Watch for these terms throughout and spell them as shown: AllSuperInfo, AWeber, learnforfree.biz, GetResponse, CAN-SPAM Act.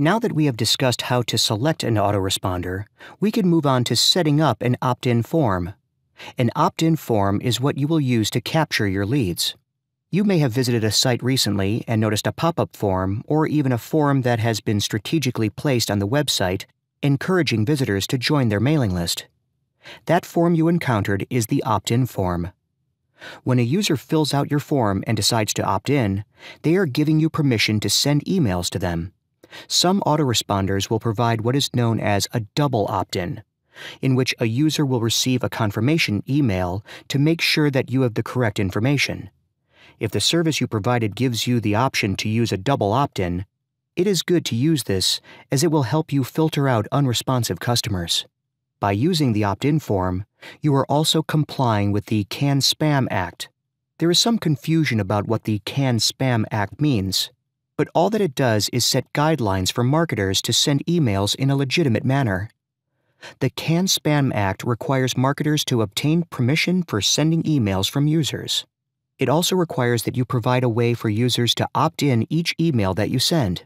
Now that we have discussed how to select an autoresponder, we can move on to setting up an opt-in form. An opt-in form is what you will use to capture your leads. You may have visited a site recently and noticed a pop-up form or even a form that has been strategically placed on the website, encouraging visitors to join their mailing list. That form you encountered is the opt-in form. When a user fills out your form and decides to opt in, they are giving you permission to send emails to them. Some autoresponders will provide what is known as a double opt-in, in which a user will receive a confirmation email to make sure that you have the correct information. If the service you provided gives you the option to use a double opt-in, it is good to use this as it will help you filter out unresponsive customers. By using the opt-in form, you are also complying with the CAN-SPAM Act. There is some confusion about what the CAN-SPAM Act means, but all that it does is set guidelines for marketers to send emails in a legitimate manner. The CAN-SPAM Act requires marketers to obtain permission for sending emails from users. It also requires that you provide a way for users to opt in each email that you send.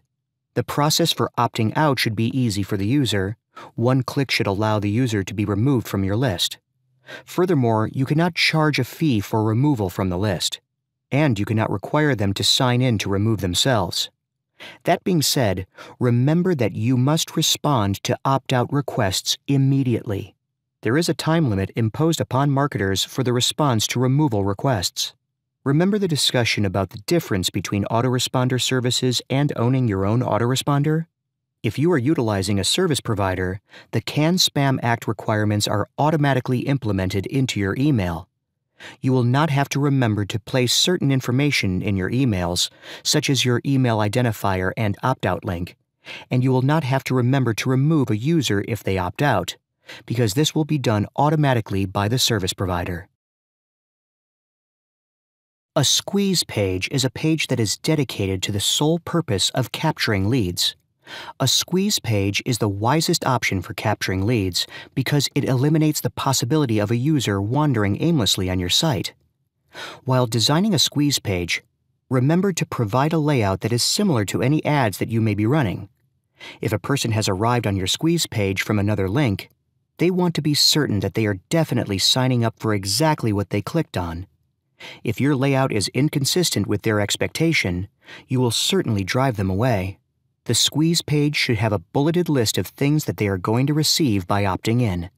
The process for opting out should be easy for the user. One click should allow the user to be removed from your list. Furthermore, you cannot charge a fee for removal from the list, and you cannot require them to sign in to remove themselves. That being said, remember that you must respond to opt-out requests immediately. There is a time limit imposed upon marketers for the response to removal requests. Remember the discussion about the difference between autoresponder services and owning your own autoresponder? If you are utilizing a service provider, the CAN-SPAM Act requirements are automatically implemented into your email. You will not have to remember to place certain information in your emails, such as your email identifier and opt-out link, and you will not have to remember to remove a user if they opt out, because this will be done automatically by the service provider. A squeeze page is a page that is dedicated to the sole purpose of capturing leads. A squeeze page is the wisest option for capturing leads because it eliminates the possibility of a user wandering aimlessly on your site. While designing a squeeze page, remember to provide a layout that is similar to any ads that you may be running. If a person has arrived on your squeeze page from another link, they want to be certain that they are definitely signing up for exactly what they clicked on. If your layout is inconsistent with their expectation, you will certainly drive them away. The squeeze page should have a bulleted list of things that they are going to receive by opting in.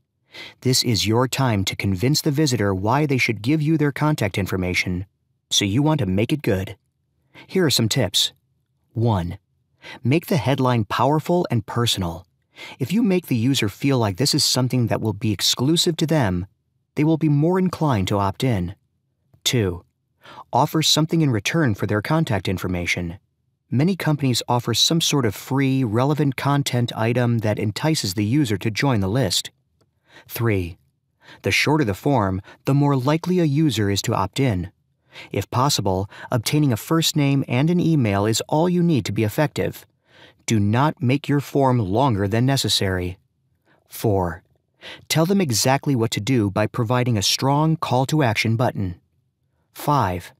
This is your time to convince the visitor why they should give you their contact information, so you want to make it good. Here are some tips. 1. Make the headline powerful and personal. If you make the user feel like this is something that will be exclusive to them, they will be more inclined to opt in. 2. Offer something in return for their contact information. Many companies offer some sort of free, relevant content item that entices the user to join the list. 3. The shorter the form, the more likely a user is to opt in. If possible, obtaining a first name and an email is all you need to be effective. Do not make your form longer than necessary. 4. Tell them exactly what to do by providing a strong call-to-action button. 5.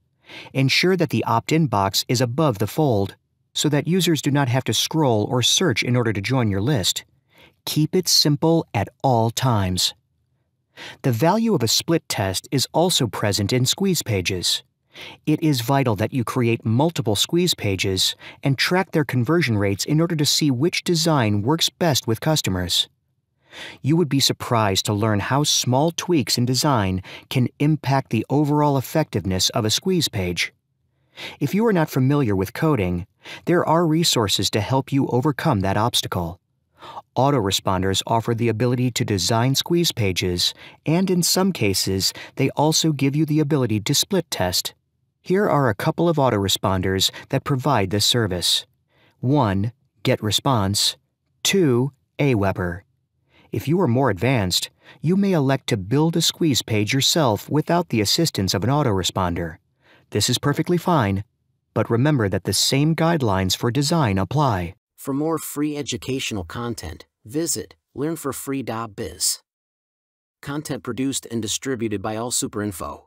Ensure that the opt-in box is above the fold, so that users do not have to scroll or search in order to join your list. Keep it simple at all times. The value of a split test is also present in squeeze pages. It is vital that you create multiple squeeze pages and track their conversion rates in order to see which design works best with customers. You would be surprised to learn how small tweaks in design can impact the overall effectiveness of a squeeze page. If you are not familiar with coding, there are resources to help you overcome that obstacle. Autoresponders offer the ability to design squeeze pages, and in some cases, they also give you the ability to split test. Here are a couple of autoresponders that provide this service. 1. GetResponse. 2. AWeber. If you are more advanced, you may elect to build a squeeze page yourself without the assistance of an autoresponder. This is perfectly fine, but remember that the same guidelines for design apply. For more free educational content, visit learnforfree.biz. Content produced and distributed by AllSuperInfo.